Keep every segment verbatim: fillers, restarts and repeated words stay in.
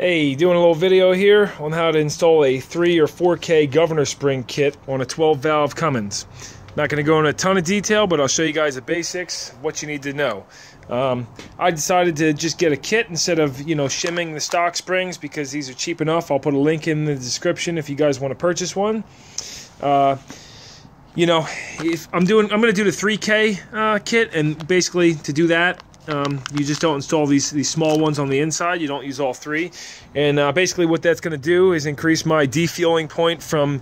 Hey, doing a little video here on how to install a three or four K governor spring kit on a twelve valve Cummins. Not going to go into a ton of detail, but I'll show you guys the basics, what you need to know. Um, I decided to just get a kit instead of, you know, shimming the stock springs because these are cheap enough. I'll put a link in the description if you guys want to purchase one. Uh, you know, if I'm doing, I'm going to do the three K uh, kit, and basically to do that, Um, you just don't install these, these small ones on the inside. You don't use all three. And uh, basically what that's going to do is increase my defueling point from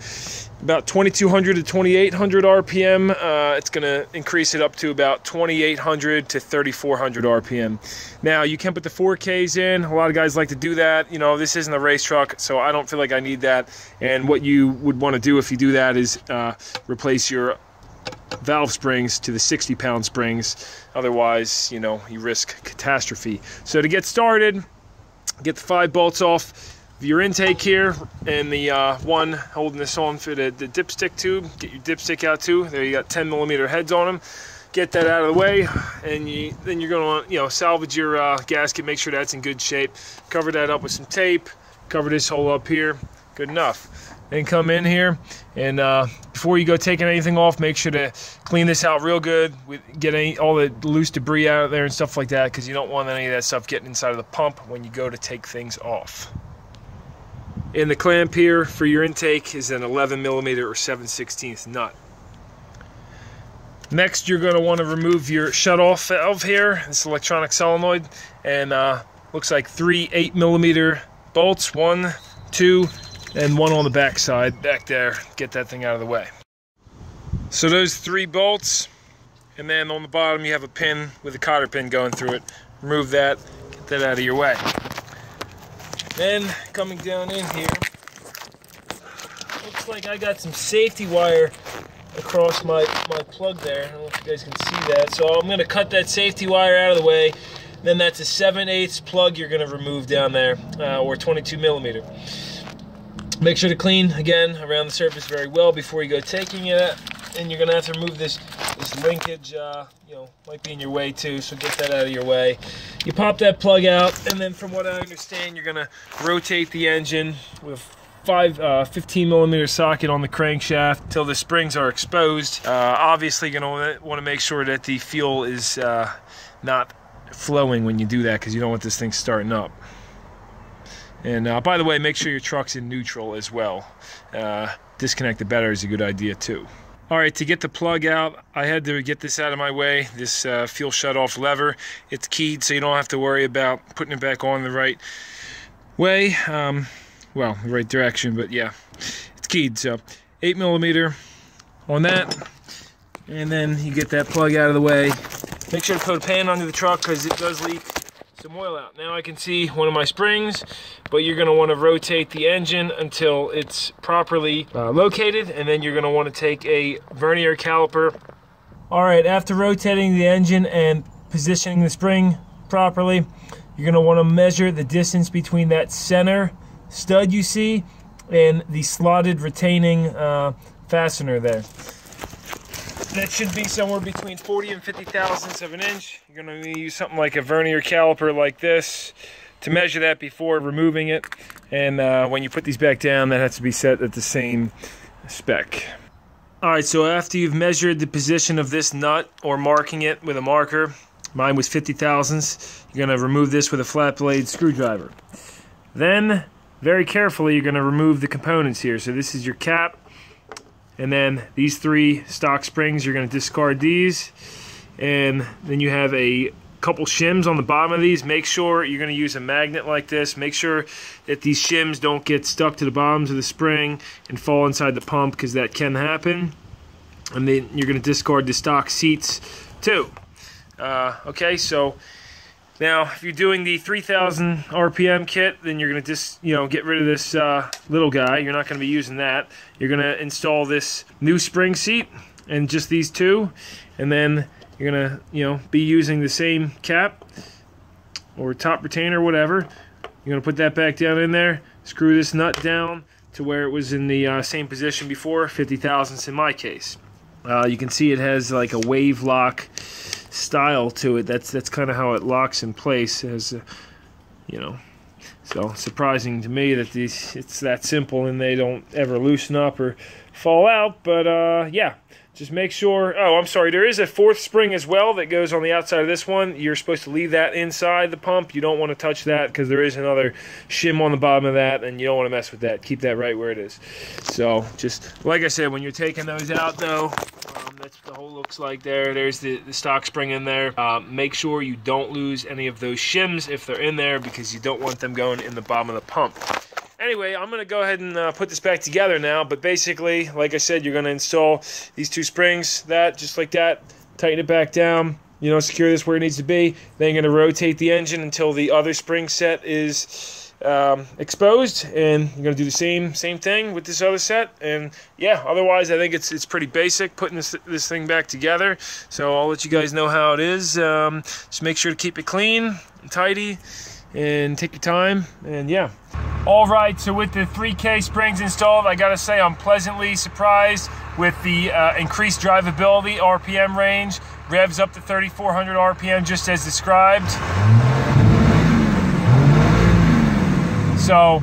about twenty-two hundred to twenty-eight hundred R P M. Uh, it's going to increase it up to about twenty-eight hundred to thirty-four hundred R P M. Now, you can put the four Ks in. A lot of guys like to do that. You know, this isn't a race truck, so I don't feel like I need that. And what you would want to do if you do that is uh, replace your valve springs to the sixty pound springs. Otherwise, you know, you risk catastrophe. So to get started, get the five bolts off your intake here, and the uh, one holding this on for the, the dipstick tube. Get your dipstick out too. There you got ten millimeter heads on them. Get that out of the way, and you, then you're going to, you know, salvage your uh, gasket. Make sure that's in good shape. Cover that up with some tape. Cover this hole up here. Good enough. Then come in here, and uh, before you go taking anything off, make sure to clean this out real good. With, get any, all the loose debris out of there and stuff like that, because you don't want any of that stuff getting inside of the pump when you go to take things off. And the clamp here for your intake is an eleven millimeter or seven sixteenths nut. Next, you're going to want to remove your shutoff valve here, this electronic solenoid, and uh, looks like three eight millimeter bolts, one, two, and one on the back side, back there. Get that thing out of the way. So those three bolts, and then on the bottom you have a pin with a cotter pin going through it. Remove that, get that out of your way. Then coming down in here, looks like I got some safety wire across my, my plug there. I don't know if you guys can see that. So I'm going to cut that safety wire out of the way. Then that's a seven eighths plug you're going to remove down there, uh, or twenty-two millimeter. Make sure to clean, again, around the surface very well before you go taking it, and you're going to have to remove this, this linkage, uh, you know, might be in your way too, so get that out of your way. You pop that plug out, and then from what I understand, you're going to rotate the engine with five, uh, fifteen millimeter socket on the crankshaft until the springs are exposed. Uh, obviously, you're going to want to make sure that the fuel is uh, not flowing when you do that, because you don't want this thing starting up. And uh, by the way, make sure your truck's in neutral as well. Uh, disconnect the battery is a good idea too. All right, to get the plug out, I had to get this out of my way, this uh, fuel shutoff lever. It's keyed, so you don't have to worry about putting it back on the right way. Um, well, the right direction, but yeah, it's keyed. So eight millimeter on that. And then you get that plug out of the way. Make sure to put a pan under the truck because it does leak some oil out. Now I can see one of my springs, but you're going to want to rotate the engine until it's properly uh, located, and then you're going to want to take a vernier caliper. Alright, after rotating the engine and positioning the spring properly, you're going to want to measure the distance between that center stud you see and the slotted retaining uh, fastener there. That should be somewhere between forty and fifty thousandths of an inch. You're going to use something like a vernier caliper like this to measure that before removing it. And uh, when you put these back down, that has to be set at the same spec. Alright, so after you've measured the position of this nut or marking it with a marker, mine was fifty thousandths, you're going to remove this with a flat blade screwdriver. Then, very carefully, you're going to remove the components here. So this is your cap. And then these three stock springs, you're going to discard these. And then you have a couple shims on the bottom of these. Make sure you're going to use a magnet like this. Make sure that these shims don't get stuck to the bottoms of the spring and fall inside the pump, because that can happen. And then you're going to discard the stock seats too. Uh, okay, so now if you're doing the three thousand R P M kit, then you're going to just, you know, get rid of this uh, little guy. You're not going to be using that. You're going to install this new spring seat and just these two, and then you're going to, you know, be using the same cap or top retainer, whatever. You're going to put that back down in there. Screw this nut down to where it was in the uh, same position before, fifty thousandths in my case. Uh, you can see it has like a wave lock style to it. That's that's kind of how it locks in place, as uh, you know, So surprising to me that these it's that simple and they don't ever loosen up or fall out. But uh, yeah, just make sure. Oh, I'm sorry. There is a fourth spring as well that goes on the outside of this one. You're supposed to leave that inside the pump. You don't want to touch that because there is another shim on the bottom of that, and you don't want to mess with that. Keep that right where it is. So just like I said, when you're taking those out, though, um, that's what the hole looks like there. There's the, the stock spring in there. Uh, make sure you don't lose any of those shims if they're in there because you don't want them going in the bottom of the pump. Anyway, I'm going to go ahead and uh, put this back together now, but basically, like I said, you're going to install these two springs, that, just like that, tighten it back down, you know, secure this where it needs to be, then you're going to rotate the engine until the other spring set is um, exposed, and you're going to do the same same thing with this other set, and yeah, otherwise I think it's it's pretty basic, putting this, this thing back together, so I'll let you guys know how it is. Um, just make sure to keep it clean and tidy, and take your time, and yeah. All right, so with the three K springs installed, I gotta say I'm pleasantly surprised with the uh, increased drivability, R P M range, revs up to thirty-four hundred R P M just as described. So,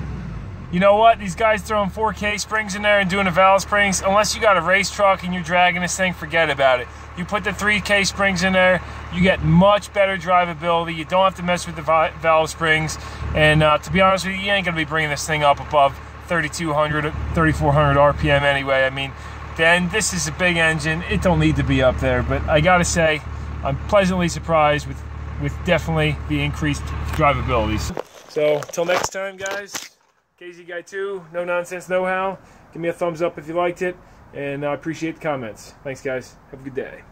you know what? These guys throwing four K springs in there and doing the valve springs, unless you got a race truck and you're dragging this thing, forget about it. You put the three K springs in there, you get much better drivability. You don't have to mess with the valve springs. And uh, to be honest with you, you ain't gonna be bringing this thing up above thirty-two hundred, thirty-four hundred R P M anyway. I mean, then this is a big engine. It don't need to be up there, but I gotta say, I'm pleasantly surprised with, with definitely the increased drivability. So till next time, guys, K Z Guy two, no nonsense, no how. Give me a thumbs up if you liked it. And I appreciate the comments. Thanks, guys. Have a good day.